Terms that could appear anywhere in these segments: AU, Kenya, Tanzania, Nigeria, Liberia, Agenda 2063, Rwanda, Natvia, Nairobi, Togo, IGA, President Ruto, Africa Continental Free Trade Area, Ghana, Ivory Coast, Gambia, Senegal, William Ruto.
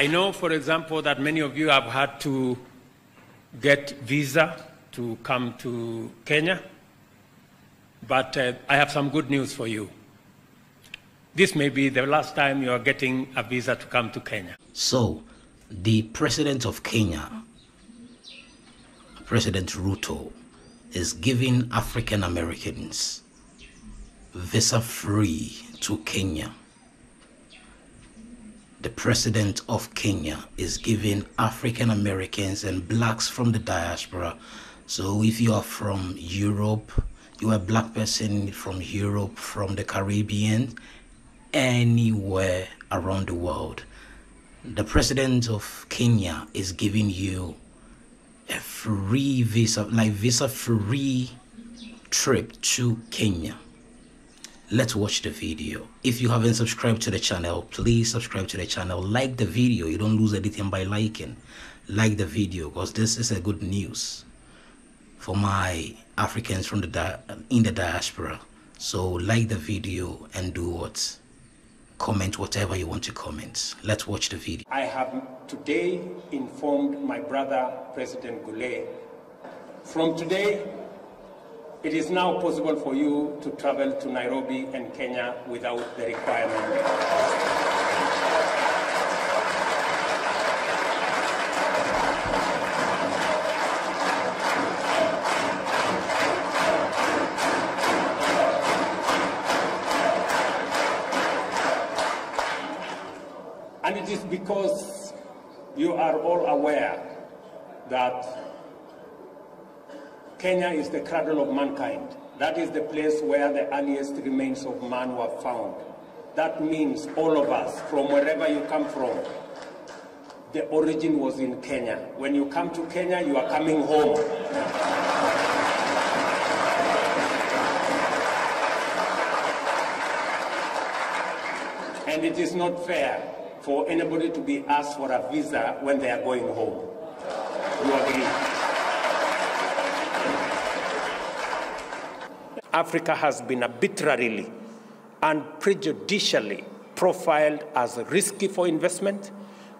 I know, for example, that many of you have had to get visa to come to Kenya, but I have some good news for you. This may be the last time you are getting a visa to come to Kenya. So, the president of Kenya, President Ruto, is giving African Americans visa-free to Kenya. The president of Kenya is giving African Americans and blacks from the diaspora. So if you are from Europe, you are a black person from Europe, from the Caribbean, anywhere around the world, the president of Kenya is giving you a free visa, like visa-free trip to Kenya. Let's watch the video. If you haven't subscribed to the channel, please subscribe to the channel. Like the video. You don't lose anything by liking. Like the video, because this is a good news for my Africans from in the diaspora. So like the video and do what? Comment whatever you want to comment. Let's watch the video. I have today informed my brother, President Gule. From today, it is now possible for you to travel to Nairobi and Kenya without the requirement. And it is because you are all aware that Kenya is the cradle of mankind. That is the place where the earliest remains of man were found. That means all of us, from wherever you come from, the origin was in Kenya. When you come to Kenya, you are coming home. And it is not fair for anybody to be asked for a visa when they are going home. You agree? Africa has been arbitrarily and prejudicially profiled as risky for investment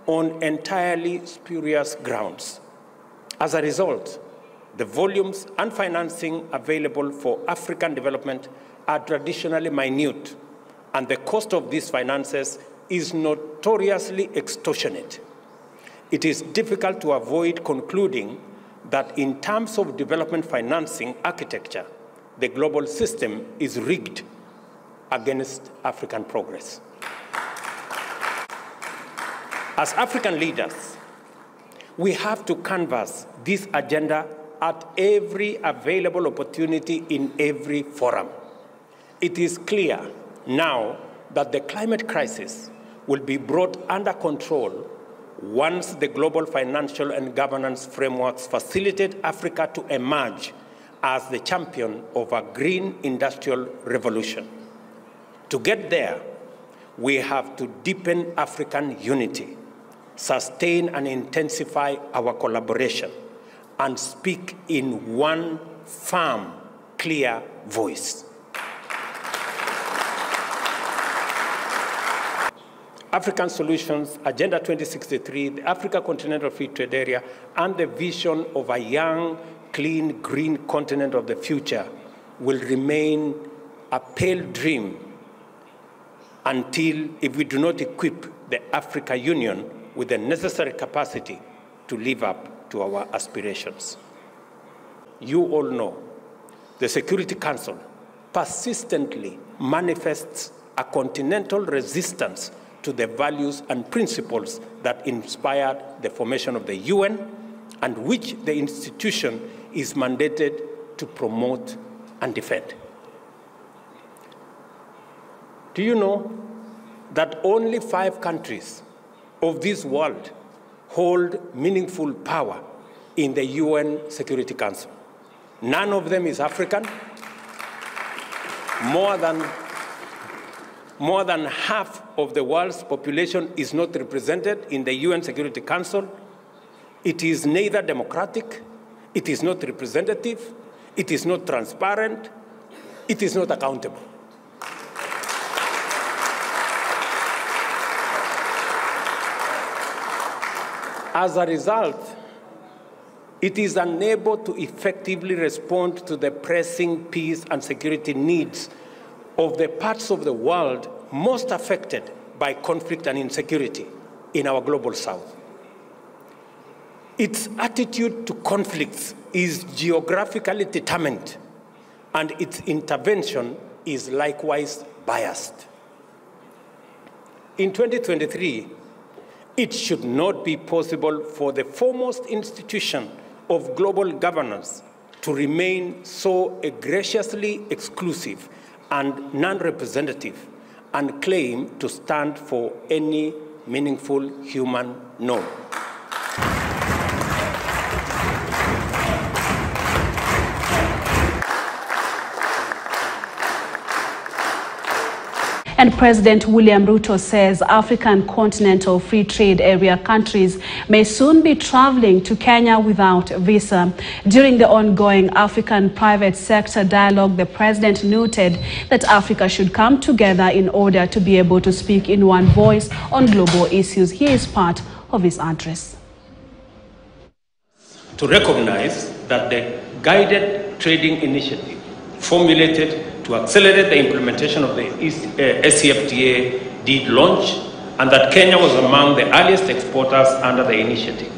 on entirely spurious grounds. As a result, the volumes and financing available for African development are traditionally minute, and the cost of these finances is notoriously extortionate. It is difficult to avoid concluding that in terms of development financing architecture, the global system is rigged against African progress. As African leaders, we have to canvass this agenda at every available opportunity in every forum. It is clear now that the climate crisis will be brought under control once the global financial and governance frameworks facilitate Africa to emerge as the champion of a green industrial revolution. To get there, we have to deepen African unity, sustain and intensify our collaboration, and speak in one firm, clear voice. African Solutions, Agenda 2063, the Africa Continental Free Trade Area, and the vision of a young, clean, green continent of the future will remain a pale dream until if we do not equip the Africa Union with the necessary capacity to live up to our aspirations. You all know the Security Council persistently manifests a continental resistance to the values and principles that inspired the formation of the UN, and which the institution is mandated to promote and defend. Do you know that only 5 countries of this world hold meaningful power in the UN Security Council? None of them is African. More than half of the world's population is not represented in the UN Security Council. It is neither democratic, it is not representative, it is not transparent, it is not accountable. As a result, it is unable to effectively respond to the pressing peace and security needs of the parts of the world most affected by conflict and insecurity in our global south. Its attitude to conflicts is geographically determined, and its intervention is likewise biased. In 2023, it should not be possible for the foremost institution of global governance to remain so egregiously exclusive and non-representative and claim to stand for any meaningful human norm. And President William Ruto says African Continental Free Trade Area countries may soon be traveling to Kenya without a visa. During the ongoing African private sector dialogue, the president noted that Africa should come together in order to be able to speak in one voice on global issues. Here is part of his address. To recognize that the guided trading initiative formulated to accelerate the implementation of the SCFTA did launch, and that Kenya was among the earliest exporters under the initiative.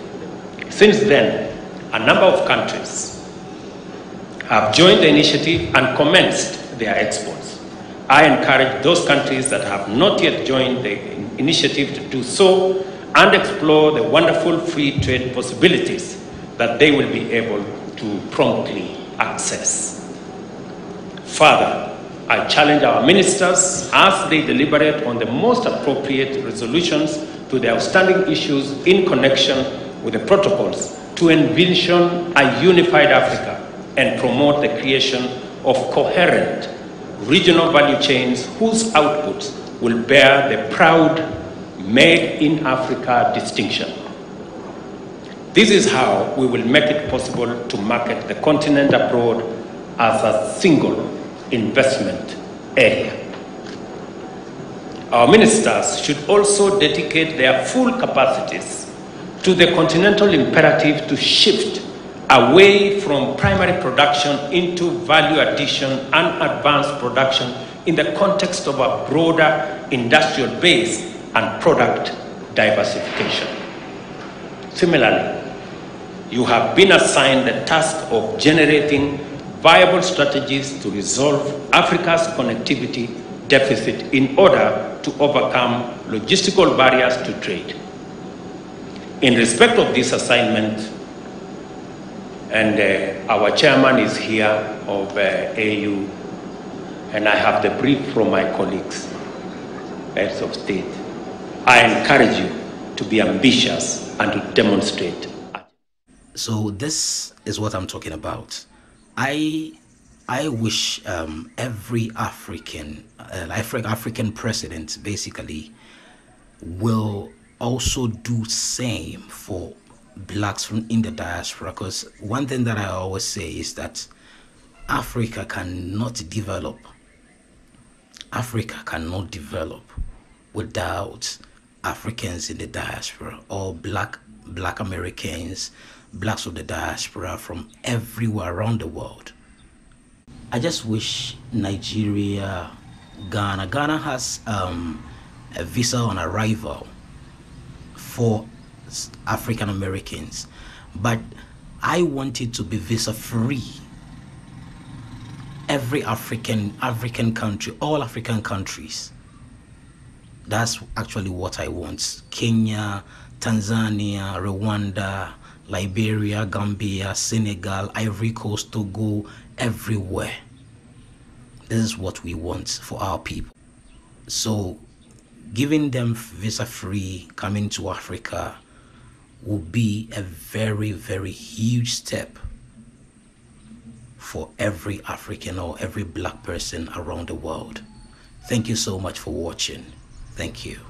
Since then, a number of countries have joined the initiative and commenced their exports. I encourage those countries that have not yet joined the initiative to do so and explore the wonderful free trade possibilities that they will be able to promptly access. Further, I challenge our ministers as they deliberate on the most appropriate resolutions to the outstanding issues in connection with the protocols to envision a unified Africa and promote the creation of coherent regional value chains whose outputs will bear the proud Made in Africa distinction. This is how we will make it possible to market the continent abroad as a single investment area. Our ministers should also dedicate their full capacities to the continental imperative to shift away from primary production into value addition and advanced production in the context of a broader industrial base and product diversification. Similarly, you have been assigned the task of generating viable strategies to resolve Africa's connectivity deficit in order to overcome logistical barriers to trade. In respect of this assignment, and our chairman is here of AU, and I have the brief from my colleagues, heads of state, I encourage you to be ambitious and to demonstrate. So this is what I'm talking about. I wish every African president basically will also do same for blacks from in the diaspora, because one thing that I always say is that Africa cannot develop. Africa cannot develop without Africans in the diaspora, or black Americans, blacks of the diaspora from everywhere around the world. I just wish Nigeria, Ghana has a visa on arrival for African Americans, but I want it to be visa free. Every African country, all African countries. That's actually what I want. Kenya, Tanzania, Rwanda, Liberia, Gambia, Senegal, Ivory Coast, Togo, everywhere. This is what we want for our people. So giving them visa-free coming to Africa will be a very, very huge step for every African or every black person around the world. Thank you so much for watching. Thank you.